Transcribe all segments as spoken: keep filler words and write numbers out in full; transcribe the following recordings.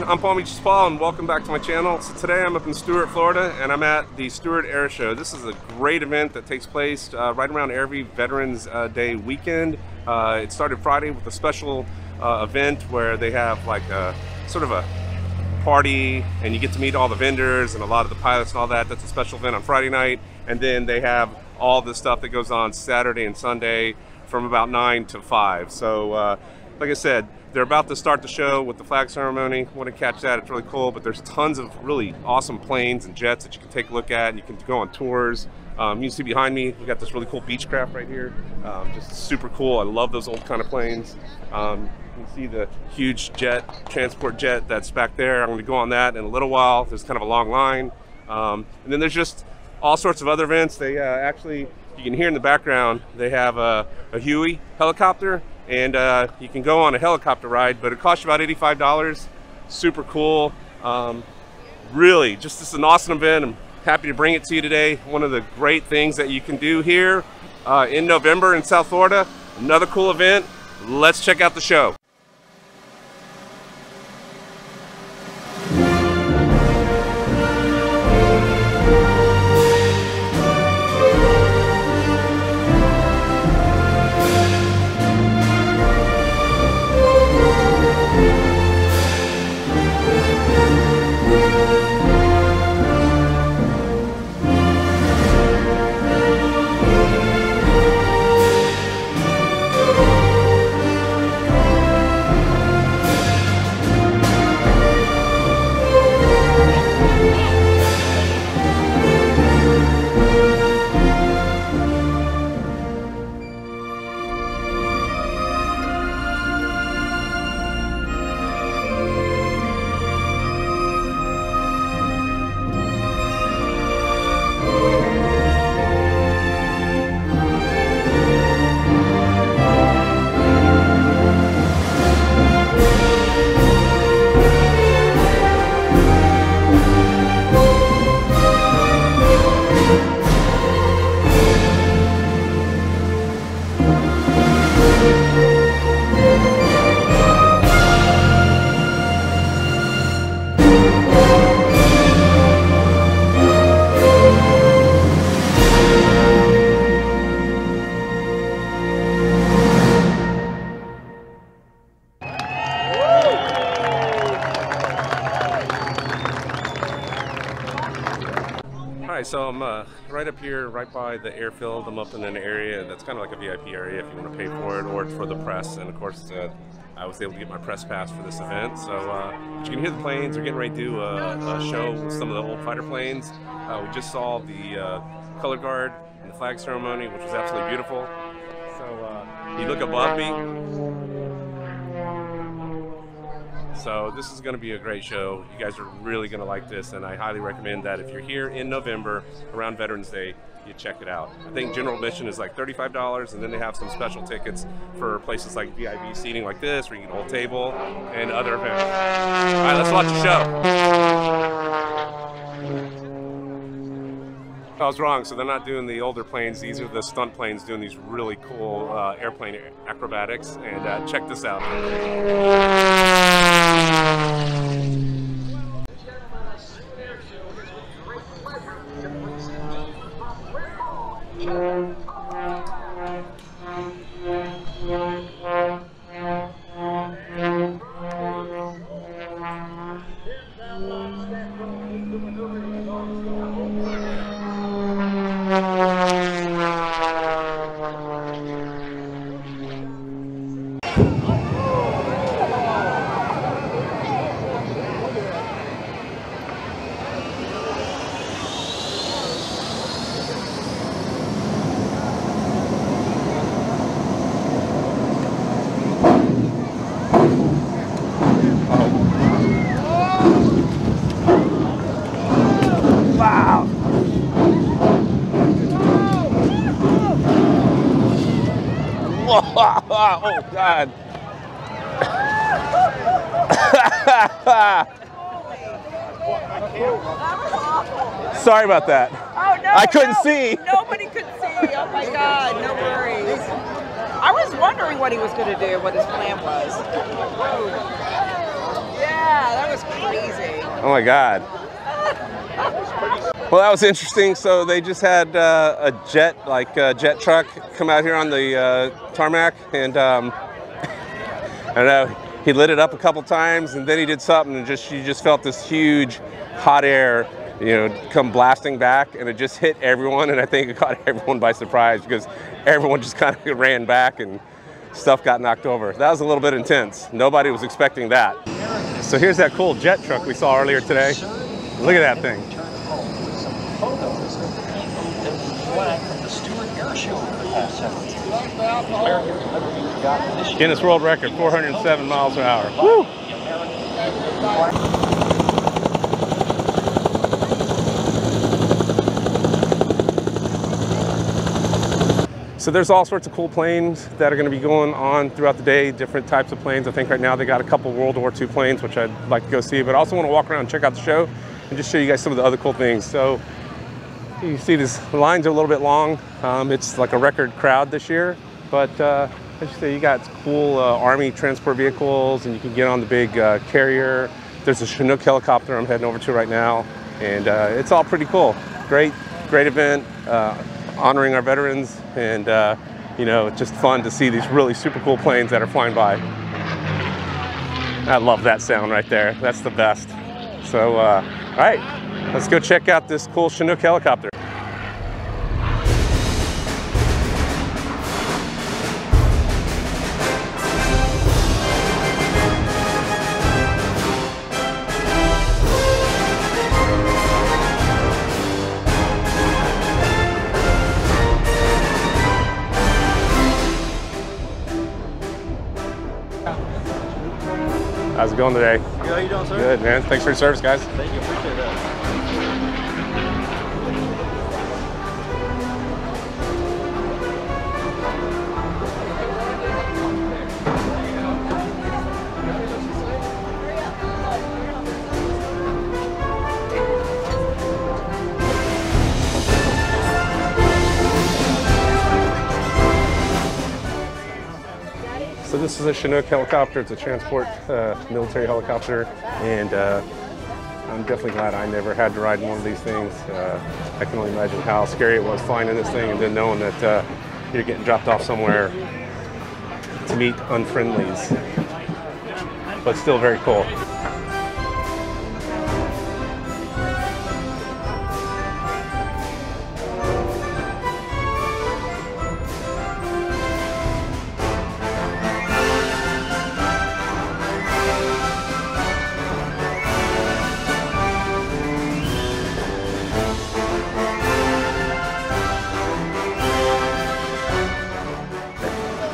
going? I'm Paul Meachis-Paul and welcome back to my channel. So today I'm up in Stewart, Florida, and I'm at the Stewart Air Show. This is a great event that takes place uh, right around every Veterans uh, Day weekend. Uh, it started Friday with a special uh, event where they have like a sort of a party, and you get to meet all the vendors and a lot of the pilots and all that. That's a special event on Friday night, and then they have all the stuff that goes on Saturday and Sunday from about nine to five. So uh, like I said, they're about to start the show with the flag ceremony. Want to catch that? It's really cool. But there's tons of really awesome planes and jets that you can take a look at, and you can go on tours. Um, you can see behind me, we got this really cool Beechcraft right here. Um, just super cool. I love those old kind of planes. Um, you can see the huge jet, transport jet that's back there. I'm going to go on that in a little while. There's kind of a long line. Um, and then there's just all sorts of other events. They uh, actually, you can hear in the background, they have a, a Huey helicopter. And uh, you can go on a helicopter ride, but it costs you about eighty-five dollars. Super cool. Um, really, just this is an awesome event. I'm happy to bring it to you today. One of the great things that you can do here uh, in November in South Florida. Another cool event. Let's check out the show. So I'm uh, right up here, right by the airfield. I'm up in an area that's kind of like a V I P area if you want to pay for it, or it's for the press. And of course, uh, I was able to get my press pass for this event. So uh, you can hear the planes. They're getting ready to do a, a show with some of the old fighter planes. Uh, we just saw the uh, color guard and the flag ceremony, which was absolutely beautiful. So uh, you look above me. So this is going to be a great show. You guys are really going to like this, and I highly recommend that if you're here in November around Veterans Day, you check it out. I think general admission is like thirty-five dollars, and then they have some special tickets for places like V I P seating like this, where you can hold table, and other events. All right, let's watch the show. I was wrong, so they're not doing the older planes. These are the stunt planes doing these really cool uh, airplane acrobatics, and uh, check this out. Oh God! Sorry about that. Oh no! I couldn't no. see. Nobody could see. Oh my God! No worries. I was wondering what he was going to do, what his plan was. Yeah. that was crazy. Oh my God. Well, that was interesting. So they just had uh, a jet, like a jet truck, come out here on the uh, tarmac, and um, I don't know, he lit it up a couple times, and then he did something, and just you just felt this huge hot air, you know, come blasting back, and it just hit everyone, and I think it caught everyone by surprise because everyone just kind of ran back and stuff got knocked over. That was a little bit intense. Nobody was expecting that. So here's that cool jet truck we saw earlier today. Look at that thing. Some photos from the Stewart Air Show over the past several years. Guinness World Record, four hundred seven miles an hour. Woo! So there's all sorts of cool planes that are going to be going on throughout the day, different types of planes. I think right now they got a couple World War Two planes, which I'd like to go see, but I also want to walk around and check out the show and just show you guys some of the other cool things. So you see these lines are a little bit long. Um, it's like a record crowd this year, but uh, I should say you got cool uh, Army transport vehicles, and you can get on the big uh, carrier. There's a Chinook helicopter I'm heading over to right now, and uh, it's all pretty cool. Great, great event. Uh, honoring our veterans, and uh, you know, it's just fun to see these really super cool planes that are flying by. I love that sound right there. That's the best. So, uh, all right, let's go check out this cool Chinook helicopter. How's it going today? Good, how you doing, sir? Good, man. Thanks for your service, guys. Thank you, appreciate that. So this is a Chinook helicopter. It's a transport uh, military helicopter, and uh, I'm definitely glad I never had to ride in one of these things. Uh, I can only imagine how scary it was flying in this thing and then knowing that uh, you're getting dropped off somewhere to meet unfriendlies, but still very cool.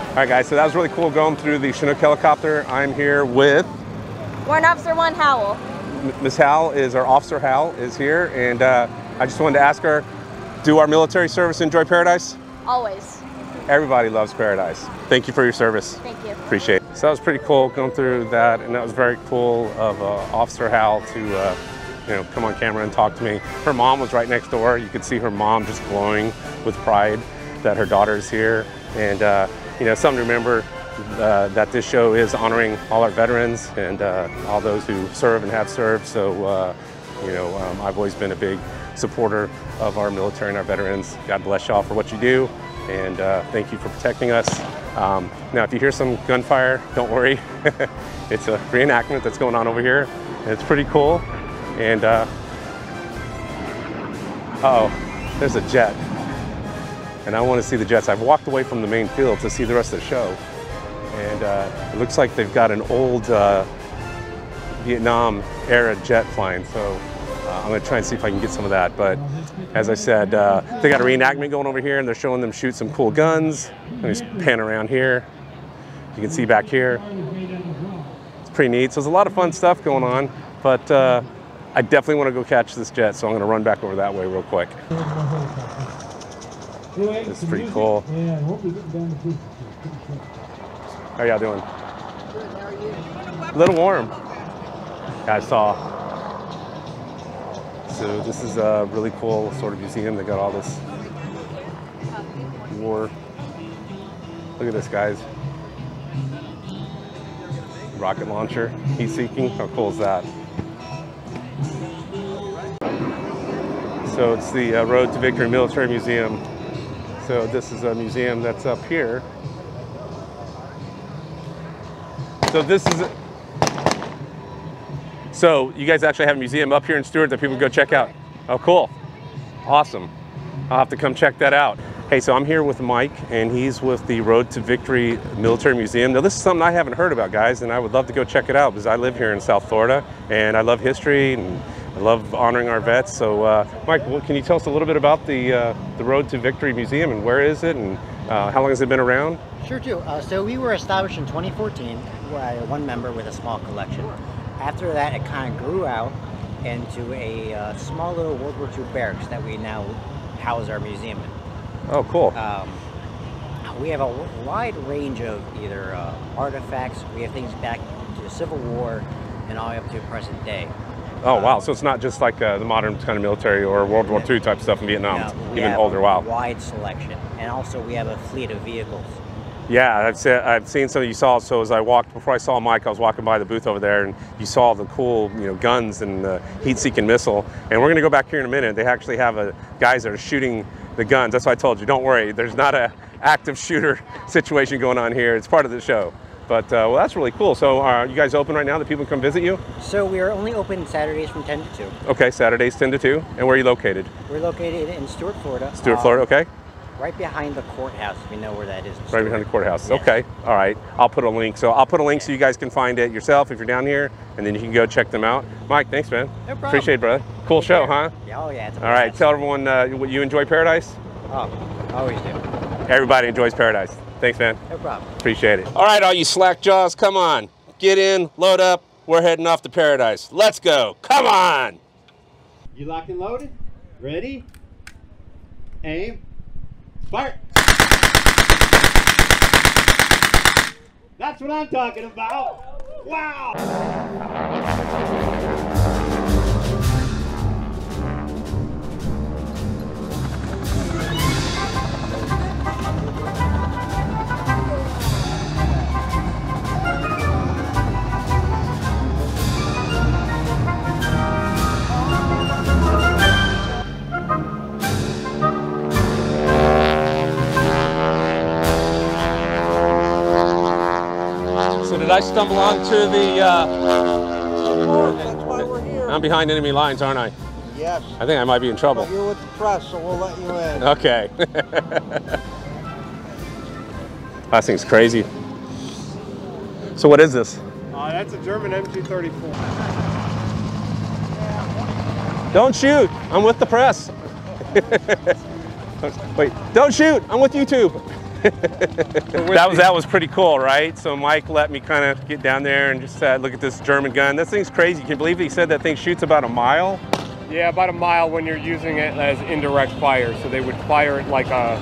All right, guys, so that was really cool going through the Chinook helicopter. I'm here with Warrant Officer One Howell. Miz Howell is our officer. Howell is here, and uh, I just wanted to ask her, do our military service enjoy paradise? Always. Everybody loves paradise. Thank you for your service. Thank you. Appreciate it. So that was pretty cool going through that, and that was very cool of uh, Officer Howell to uh, you know, come on camera and talk to me. Her mom was right next door. You could see her mom just glowing with pride that her daughter's here, and uh, you know, something to remember uh, that this show is honoring all our veterans and uh, all those who serve and have served. So, uh, you know, um, I've always been a big supporter of our military and our veterans. God bless y'all for what you do, and uh, thank you for protecting us. Um, now, if you hear some gunfire, don't worry. It's a reenactment that's going on over here, and it's pretty cool. And, uh, uh-oh, there's a jet. And I want to see the jets. I've walked away from the main field to see the rest of the show, and uh, it looks like they've got an old uh, Vietnam-era jet flying. So uh, I'm going to try and see if I can get some of that. But as I said, uh, they got a reenactment going over here, and they're showing them shoot some cool guns. Let me just pan around here. You can see back here. It's pretty neat. So there's a lot of fun stuff going on, but uh, I definitely want to go catch this jet. So I'm going to run back over that way real quick. It's pretty cool. How y'all doing? A little warm. I saw. So this is a really cool sort of museum. They got all this war. Look at this, guys. rocket launcher he's seeking. How cool is that? So it's the uh, Road to Victory Military Museum. So this is a museum that's up here. So this is, a, so you guys actually have a museum up here in Stewart that people go check out. Oh, cool. Awesome. I'll have to come check that out. Hey, so I'm here with Mike, and he's with the Road to Victory Military Museum. Now, this is something I haven't heard about, guys, and I would love to go check it out because I live here in South Florida, and I love history, and I love honoring our vets. So, uh, Mike, well, can you tell us a little bit about the, uh, the Road to Victory Museum, and where is it, and uh, how long has it been around? Sure, too. Uh, so we were established in twenty fourteen by one member with a small collection. After that, it kind of grew out into a uh, small little World War Two barracks that we now house our museum in. Oh, cool. Um, we have a wide range of either uh, artifacts, we have things back to the Civil War, and all the way up to present day. Oh, um, wow. So it's not just like uh, the modern kind of military or World War Two type stuff in Vietnam. No, we even have older, a wow. wide selection. And also we have a fleet of vehicles. Yeah, I've, se I've seen some of you saw, so as I walked, before I saw Mike, I was walking by the booth over there, and you saw the cool, you know, guns and the heat-seeking missile. And we're going to go back here in a minute. They actually have a, guys that are shooting the guns. That's why I told you, don't worry. There's not an active shooter situation going on here. It's part of the show. But, uh, well, that's really cool. So are you guys open right now that people can come visit you? So we are only open Saturdays from ten to two. Okay, Saturdays ten to two. And where are you located? We're located in Stewart, Florida. Stewart, Florida, um, okay. Right behind the courthouse, if you know where that is. Right behind the courthouse, yes. Okay, all right. I'll put a link, so I'll put a link so you guys can find it yourself if you're down here, and then you can go check them out. Mike, thanks, man. No problem. Appreciate it, brother. Cool show, huh? Oh, yeah, it's a blast. All right, tell everyone, uh, you enjoy Paradise? Oh, I always do. Everybody enjoys Paradise. Thanks, man. No problem. Appreciate it. All right, all you slack jaws, come on. Get in, load up, we're heading off to Paradise. Let's go, come on. You locked and loaded? Ready? Aim. Fire! That's what I'm talking about! Wow! Did I stumble onto the, uh... That's why we're here. I'm behind enemy lines, aren't I? Yes. I think I might be in trouble. But you're with the press, so we'll let you in. Okay. That thing's crazy. So what is this? Uh, that's a German M G thirty-four. Don't shoot! I'm with the press! Wait, don't shoot! I'm with YouTube! that was that was pretty cool, right? So Mike let me kind of get down there and just uh, look at this German gun. That thing's crazy. Can you believe he said that thing shoots about a mile? Yeah, about a mile when you're using it as indirect fire. So they would fire it like a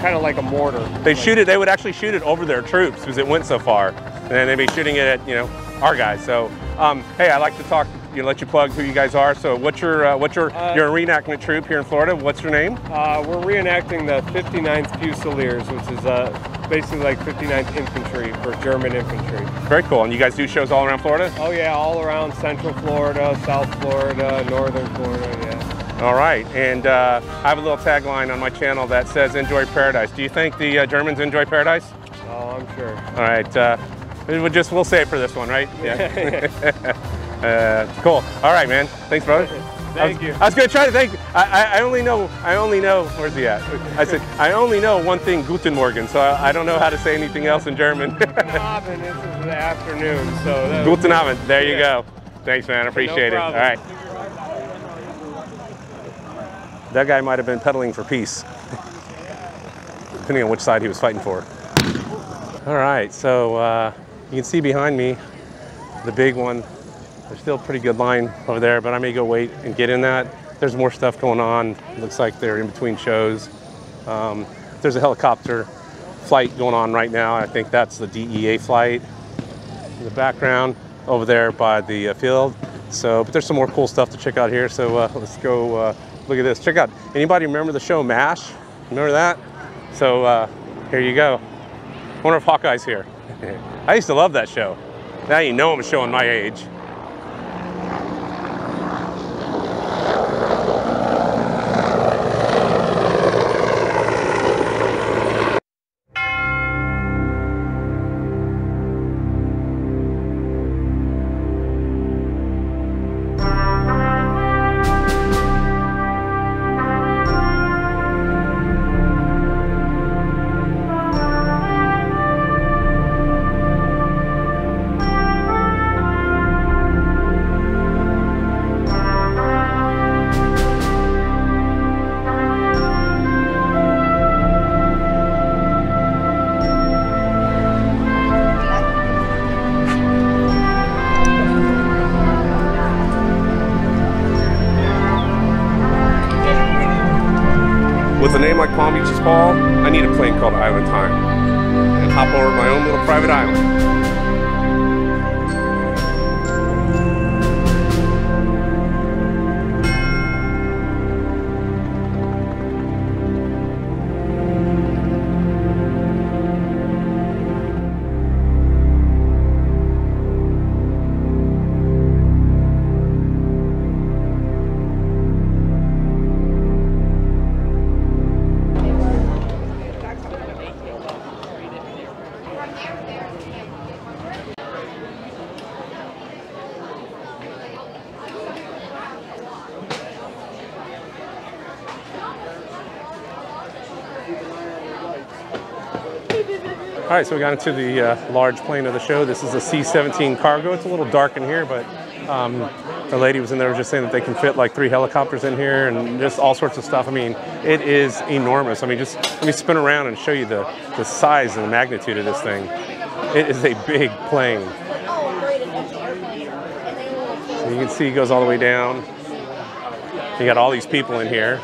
kind of like a mortar. They like, shoot it. They would actually shoot it over their troops because it went so far, and then they'd be shooting it at you know our guys. So um, hey, I like to talk. You know, let you plug who you guys are. So what's your uh, what's your uh, your reenactment troupe here in Florida? What's your name? Uh, we're reenacting the fifty-ninth Fusiliers, which is uh, basically like fifty-ninth Infantry for German infantry. Very cool. And you guys do shows all around Florida? Oh yeah, all around Central Florida, South Florida, Northern Florida. Yeah. All right. And uh, I have a little tagline on my channel that says "Enjoy Paradise." Do you think the uh, Germans enjoy Paradise? Oh, I'm sure. All right. Uh, we'll just we'll save for this one, right? Yeah. Uh, cool. All right, man. Thanks, brother. Thank I was, you. I was gonna try to thank. I, I only know. I only know. Where's he at? I said I only know one thing. Guten Morgen. So I, I don't know how to say anything else in German. Guten Abend. This is the afternoon. So. That Guten Abend. There you yeah. go. Thanks, man. I appreciate no it. All right. That guy might have been pedaling for peace, depending on which side he was fighting for. All right. So uh, you can see behind me, the big one. There's still a pretty good line over there, but I may go wait and get in that. There's more stuff going on. It looks like they're in between shows. Um, there's a helicopter flight going on right now. I think that's the D E A flight in the background over there by the uh, field. So, but there's some more cool stuff to check out here. So uh, let's go uh, look at this. Check out, anybody remember the show M A S H? Remember that? So uh, here you go. I wonder if Hawkeye's here. I used to love that show. Now you know I'm showing my age. With a name like Paul Meachis-Paul, I need a plane called Island Time and hop over my own little private island. All right, so we got into the uh, large plane of the show. This is a C seventeen cargo. It's a little dark in here, but um, a lady was in there just saying that they can fit like three helicopters in here and just all sorts of stuff. I mean, it is enormous. I mean, just let me spin around and show you the, the size and the magnitude of this thing. It is a big plane. So you can see it goes all the way down. You got all these people in here.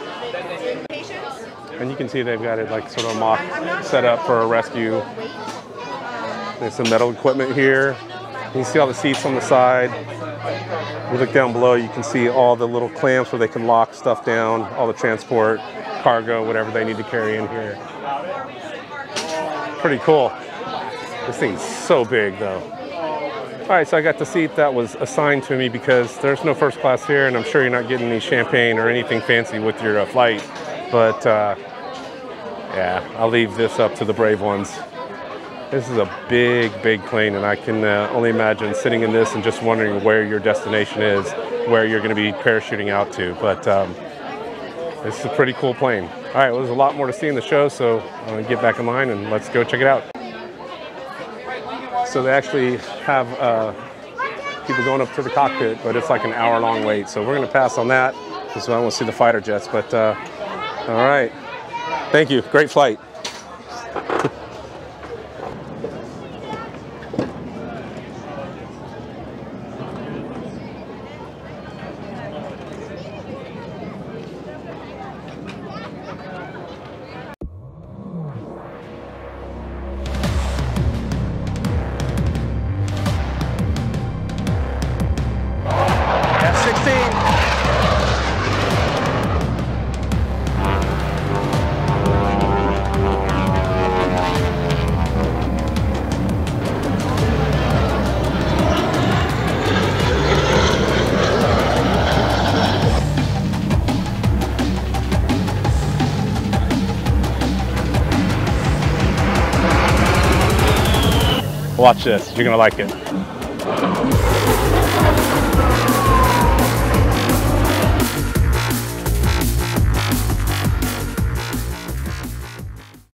And you can see they've got it like sort of a mock set up for a rescue. There's some metal equipment here. You can see all the seats on the side. We look down below, you can see all the little clamps where they can lock stuff down, all the transport, cargo, whatever they need to carry in here. Pretty cool. This thing's so big though. All right, so I got the seat that was assigned to me because there's no first class here, and I'm sure you're not getting any champagne or anything fancy with your uh, flight. But uh, yeah, I'll leave this up to the brave ones. This is a big, big plane, and I can uh, only imagine sitting in this and just wondering where your destination is, where you're gonna be parachuting out to. But um, this is a pretty cool plane. All right, well, there's a lot more to see in the show, so I'm gonna get back in line and let's go check it out. So they actually have uh, people going up to the cockpit, but it's like an hour long wait. So we're gonna pass on that, because I wanna see the fighter jets, but uh, all right. Thank you. Great flight. Watch this, you're gonna like it.